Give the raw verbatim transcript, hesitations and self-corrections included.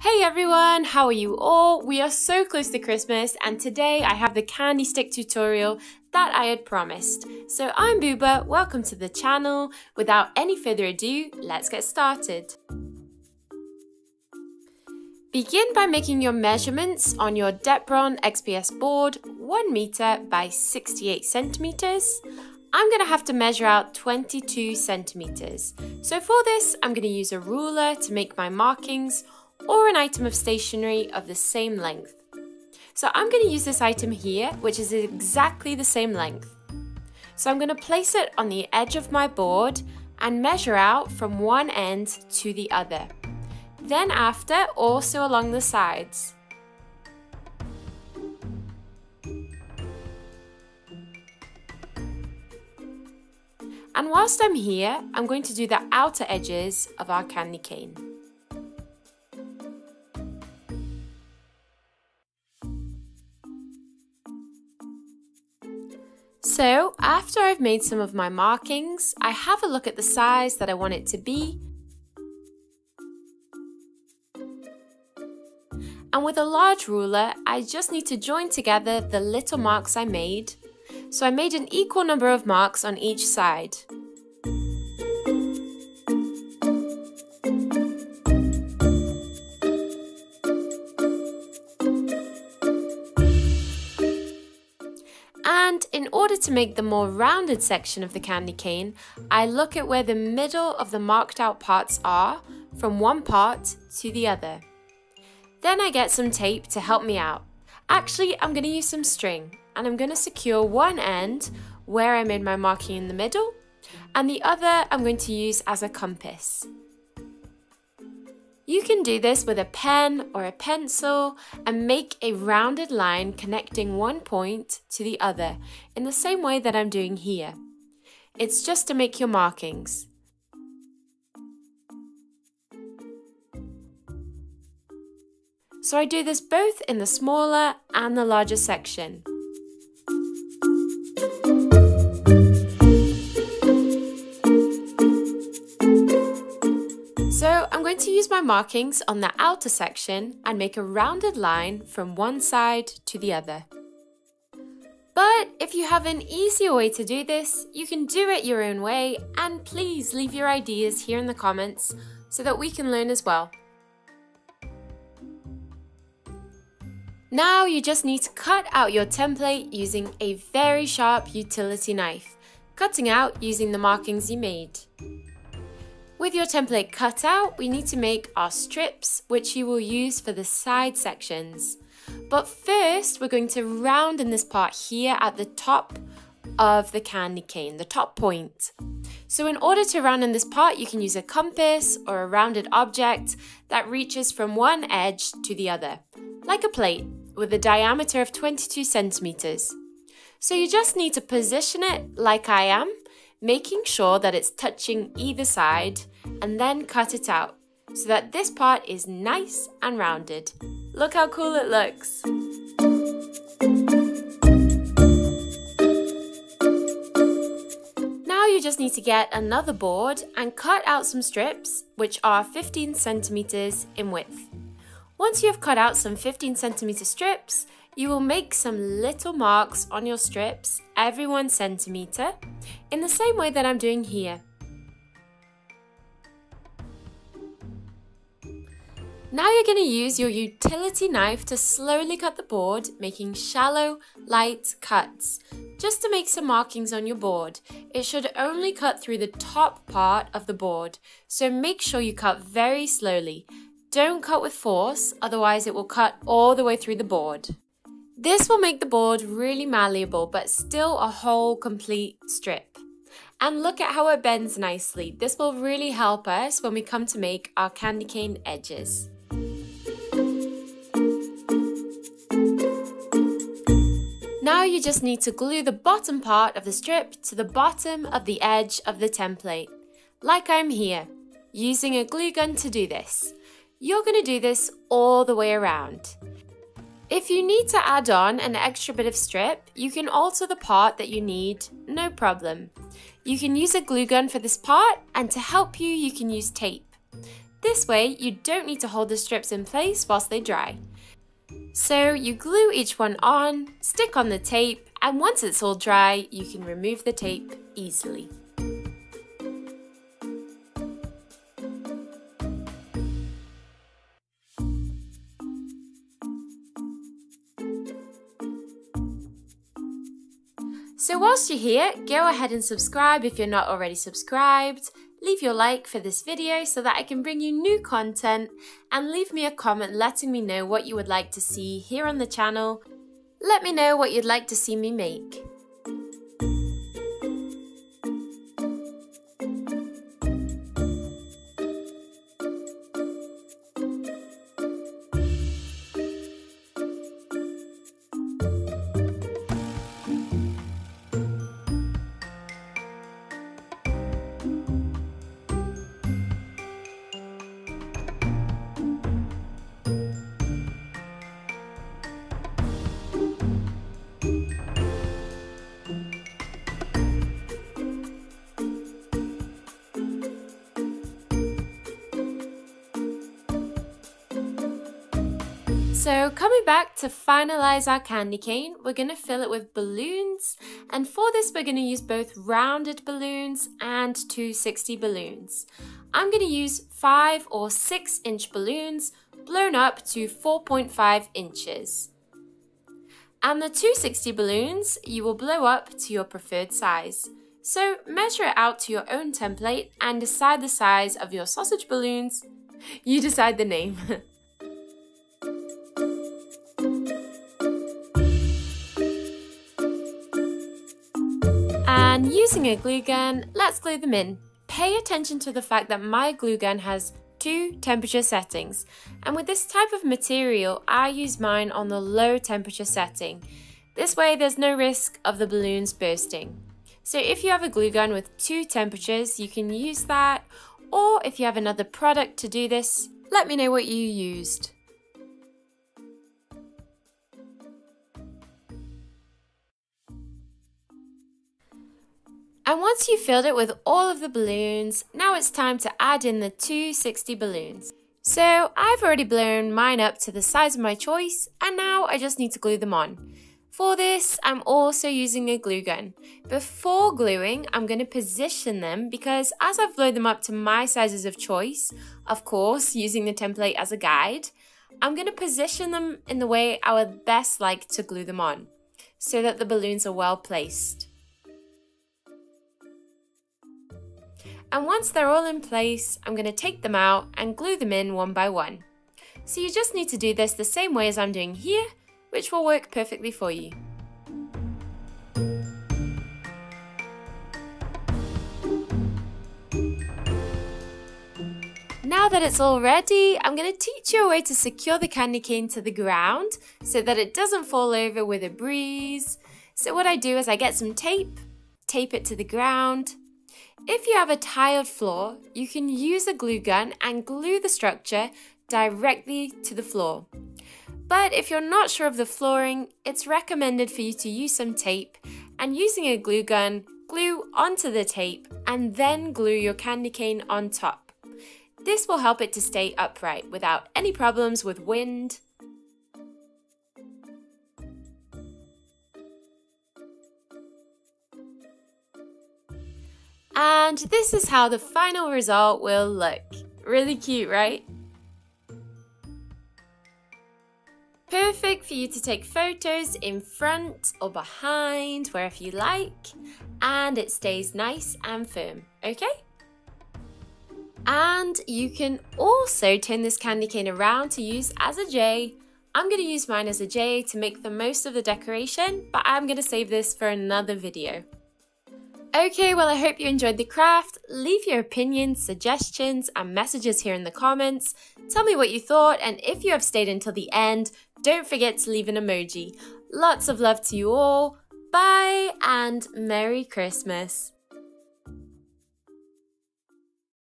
Hey everyone, how are you all? We are so close to Christmas and today I have the candy stick tutorial that I had promised. So I'm Buba, welcome to the channel. Without any further ado, let's get started. Begin by making your measurements on your Depron X P S board, one meter by sixty-eight centimeters. I'm going to have to measure out twenty-two centimeters. So for this, I'm going to use a ruler to make my markings or an item of stationery of the same length. So I'm going to use this item here, which is exactly the same length. So I'm going to place it on the edge of my board and measure out from one end to the other. Then after, also along the sides. And whilst I'm here, I'm going to do the outer edges of our candy cane. So, after I've made some of my markings, I have a look at the size that I want it to be. And with a large ruler, I just need to join together the little marks I made. So I made an equal number of marks on each side. And in order to make the more rounded section of the candy cane, I look at where the middle of the marked out parts are from one part to the other. Then I get some tape to help me out. Actually, I'm going to use some string. And I'm going to secure one end where I made my marking in the middle, and the other I'm going to use as a compass. You can do this with a pen or a pencil and make a rounded line connecting one point to the other in the same way that I'm doing here. It's just to make your markings. So I do this both in the smaller and the larger section. So I'm going to use my markings on the outer section and make a rounded line from one side to the other. But if you have an easier way to do this, you can do it your own way, and please leave your ideas here in the comments so that we can learn as well. Now you just need to cut out your template using a very sharp utility knife, cutting out using the markings you made. With your template cut out, we need to make our strips, which you will use for the side sections. But first, we're going to round in this part here at the top of the candy cane, the top point. So in order to round in this part, you can use a compass or a rounded object that reaches from one edge to the other, like a plate with a diameter of twenty-two centimeters. So you just need to position it like I am, making sure that it's touching either side, and then cut it out so that this part is nice and rounded. Look how cool it looks! Now you just need to get another board and cut out some strips which are fifteen centimeters in width. Once you have cut out some fifteen centimeter strips, you will make some little marks on your strips every one centimeter in the same way that I'm doing here. Now you're going to use your utility knife to slowly cut the board, making shallow, light cuts, just to make some markings on your board. It should only cut through the top part of the board, so make sure you cut very slowly. Don't cut with force, otherwise it will cut all the way through the board. This will make the board really malleable, but still a whole complete strip. And look at how it bends nicely. This will really help us when we come to make our candy cane edges. Now you just need to glue the bottom part of the strip to the bottom of the edge of the template, like I'm here, using a glue gun to do this. You're going to do this all the way around. If you need to add on an extra bit of strip, you can alter the part that you need, no problem. You can use a glue gun for this part, and to help you, you can use tape. This way you don't need to hold the strips in place whilst they dry. So you glue each one on, stick on the tape, and once it's all dry, you can remove the tape easily. So whilst you're here, go ahead and subscribe if you're not already subscribed, leave your like for this video so that I can bring you new content, and leave me a comment letting me know what you would like to see here on the channel. Let me know what you'd like to see me make. So coming back to finalize our candy cane, we're going to fill it with balloons, and for this we're going to use both rounded balloons and two sixty balloons. I'm going to use five or six inch balloons blown up to four point five inches. And the two sixty balloons you will blow up to your preferred size. So measure it out to your own template and decide the size of your sausage balloons. You decide the name. And using a glue gun, let's glue them in. Pay attention to the fact that my glue gun has two temperature settings, and with this type of material I use mine on the low temperature setting. This way there's no risk of the balloons bursting. So if you have a glue gun with two temperatures, you can use that, or if you have another product to do this, let me know what you used. And once you've filled it with all of the balloons, now it's time to add in the two sixty balloons. So I've already blown mine up to the size of my choice, and now I just need to glue them on. For this, I'm also using a glue gun. Before gluing, I'm going to position them because as I've blown them up to my sizes of choice, of course, using the template as a guide, I'm going to position them in the way I would best like to glue them on so that the balloons are well placed. And once they're all in place, I'm going to take them out and glue them in one by one. So you just need to do this the same way as I'm doing here, which will work perfectly for you. Now that it's all ready, I'm going to teach you a way to secure the candy cane to the ground so that it doesn't fall over with a breeze. So what I do is I get some tape, tape it to the ground. If you have a tiled floor, you can use a glue gun and glue the structure directly to the floor. But if you're not sure of the flooring, it's recommended for you to use some tape, and using a glue gun, glue onto the tape and then glue your candy cane on top. This will help it to stay upright without any problems with wind. And this is how the final result will look. Really cute, right? Perfect for you to take photos in front or behind, wherever you like, and it stays nice and firm, okay? And you can also turn this candy cane around to use as a J. I'm gonna use mine as a J to make the most of the decoration, but I'm gonna save this for another video. Okay, well I hope you enjoyed the craft. Leave your opinions, suggestions and messages here in the comments. Tell me what you thought, and if you have stayed until the end, don't forget to leave an emoji. Lots of love to you all. Bye and Merry Christmas.